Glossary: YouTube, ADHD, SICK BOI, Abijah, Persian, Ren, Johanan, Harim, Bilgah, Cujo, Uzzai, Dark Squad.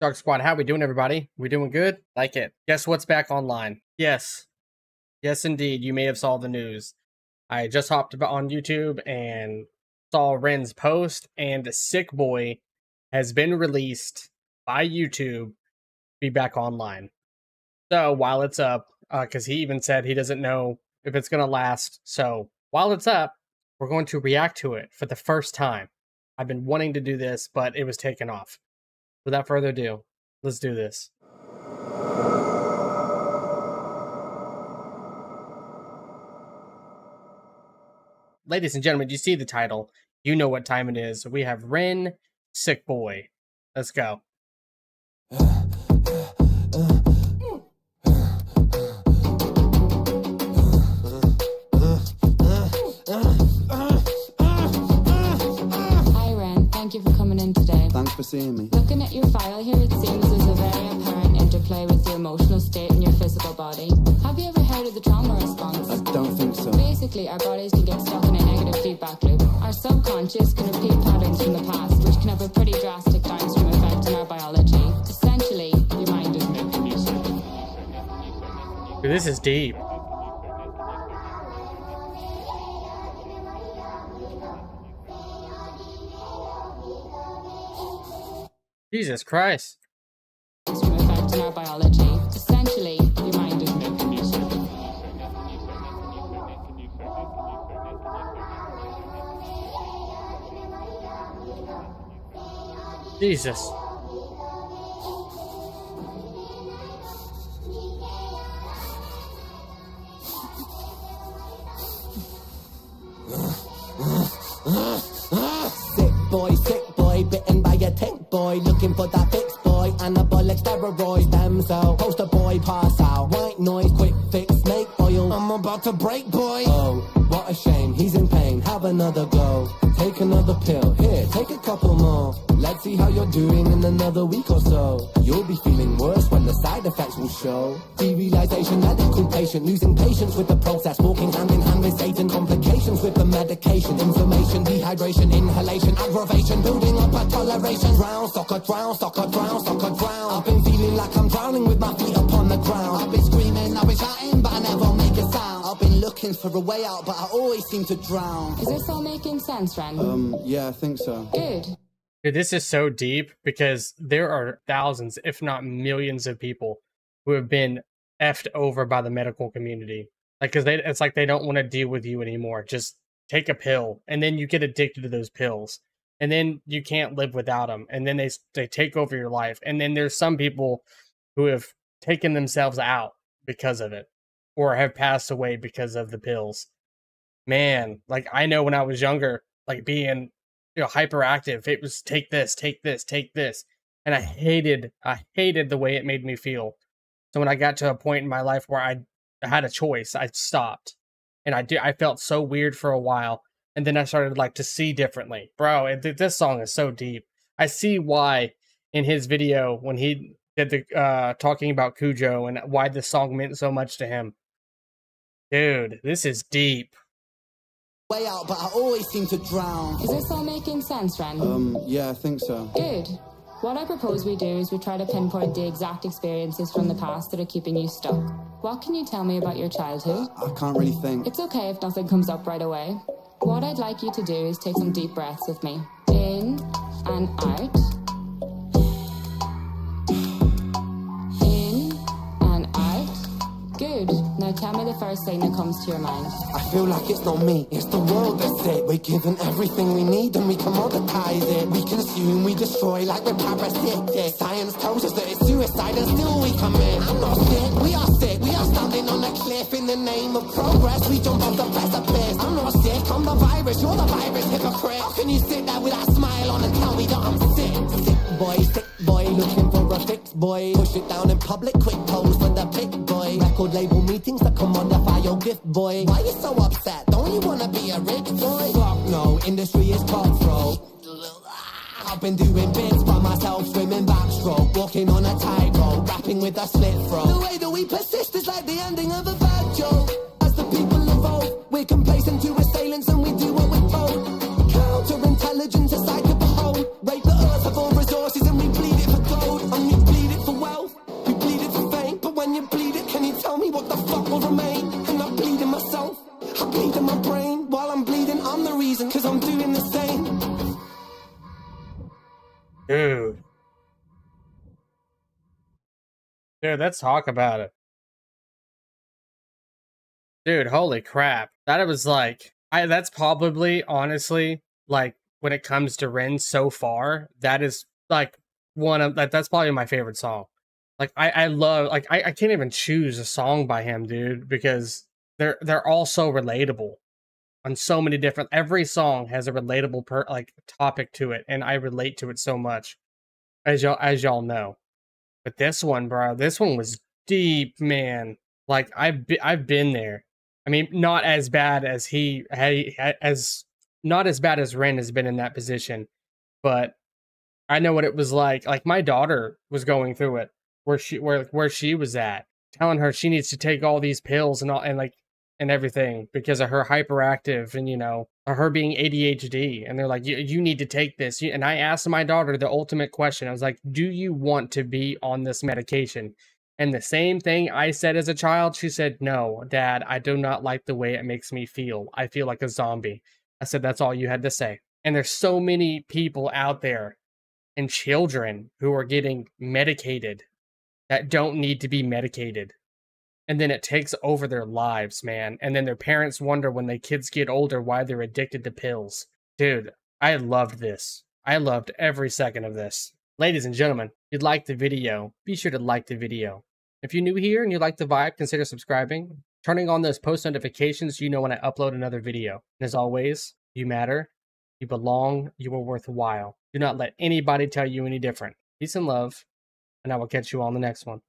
Dark Squad, how we doing, everybody? We doing good? Like it. Guess what's back online? Yes. Yes, indeed. You may have saw the news. I just hopped on YouTube and saw Ren's post, and SICK BOI has been released by YouTube to be back online. So while it's up, because he even said he doesn't know if it's going to last. So while it's up, we're going to react to it for the first time. I've been wanting to do this, but it was taken off. Without further ado, let's do this. Ladies and gentlemen, you see the title. You know what time it is. We have Ren, SICK BOI. Let's go. For seeing me. Looking at your file here, it seems there's a very apparent interplay with your emotional state and your physical body. Have you ever heard of the trauma response? I don't think so. Basically, our bodies can get stuck in a negative feedback loop. Our subconscious can repeat patterns from the past, which can have a pretty drastic downstream effect on our biology. Essentially, your mind is making music. This is deep. Jesus Christ. It's an effect on our biology. Essentially, your mind is making music. Jesus. Sick boy, sick boy, bitten by a tick. Boy, looking for that fix, boy, anabolic steroids, them so, poster boy, pass out, white noise, quick fix, snake oil, I'm about to break, boy, oh, what a shame, he's in pain, have another go, take another pill, here, take a couple more, let's see how you're doing in another week or so, you'll be feeling worse when the side effects will show, derealization, medical patient, losing patience with the process, walking hand in hand with Satan, complications with the medication, inflammation, dehydration, inhalation, aggravation, building up a toleration, soccer drown, soccer drown, soccer drown. I've been feeling like I'm drowning with my feet upon the ground. I've been screaming, I've been shouting, but I never make a sound. I've been looking for a way out, but I always seem to drown. Is this all making sense, Ren? Yeah, I think so. Good. Dude, this is so deep because there are thousands, if not millions of people who have been effed over by the medical community. Like, because it's like they don't want to deal with you anymore. Just take a pill, and then you get addicted to those pills. And then you can't live without them. And then they take over your life. And then there's some people who have taken themselves out because of it or have passed away because of the pills. Man, like I know when I was younger, like being hyperactive, it was take this, take this, take this. And I hated the way it made me feel. So when I got to a point in my life where I had a choice, I stopped. And I felt so weird for a while. And then I started like to see differently. Bro, this song is so deep. I see why in his video when he did the talking about Cujo and why this song meant so much to him. Dude, this is deep. Way out, but I always seem to drown. Is this all making sense, Ren? Yeah, I think so. Good. What I propose we do is we try to pinpoint the exact experiences from the past that are keeping you stuck. What can you tell me about your childhood? I can't really think. It's okay if nothing comes up right away. What I'd like you to do is take some deep breaths with me. In and out. In and out. Good. Now tell me the first thing that comes to your mind. I feel like it's not me, it's the world that's it. We're given everything we need and we commoditize it. We consume, we destroy like we're parasitic. Science tells us that it's suicide and still we commit. I'm not sick, we are sick. We are standing on a cliff in the name of progress. We jump off the precipice. I'm not sick. I'm the virus, you're the virus, hypocrite. How can you sit there with that smile on and tell me that I'm sick? Sick boy, looking for a fix, boy. Push it down in public, quick pose for the pick, boy. Record label meetings that commodify your gift, boy. Why you so upset? Don't you wanna be a rich boy? Fuck no, industry is cutthroat. I've been doing bits by myself, swimming backstroke, walking on a tightrope, rapping with a slit throat. The way that we persist is like the ending of a bad joke. As the people evolve, we're complacent to assailants and we do what we vote. Counterintelligence, a sight to behold. Rape the earth of all resources and we bleed it for gold. Dude, let's talk about it. Dude, holy crap. That was like... that's probably, honestly, like, when it comes to Ren so far, that is, like, one of... that's probably my favorite song. Like, I love... Like, I can't even choose a song by him, dude, because they're all so relatable on so many different... Every song has a relatable, like, topic to it, and I relate to it so much, as y'all know. But this one, bro, this one was deep, man. Like, I've been there. I mean, not as bad as not as bad as Ren has been in that position, but I know what it was like. Like, my daughter was going through it, where she was at, telling her she needs to take all these pills and everything because of her hyperactive and, you know, her being ADHD. And they're like, you need to take this. And I asked my daughter the ultimate question. I was like, do you want to be on this medication? And the same thing I said as a child, she said, no, Dad, I do not like the way it makes me feel. I feel like a zombie. I said, that's all you had to say. And there's so many people out there and children who are getting medicated that don't need to be medicated. And then it takes over their lives, man. And then their parents wonder when their kids get older why they're addicted to pills. Dude, I loved this. I loved every second of this. Ladies and gentlemen, if you liked the video, be sure to like the video. If you're new here and you like the vibe, consider subscribing, turning on those post notifications so you know when I upload another video. And as always, you matter, you belong, you are worthwhile. Do not let anybody tell you any different. Peace and love, and I will catch you all on the next one.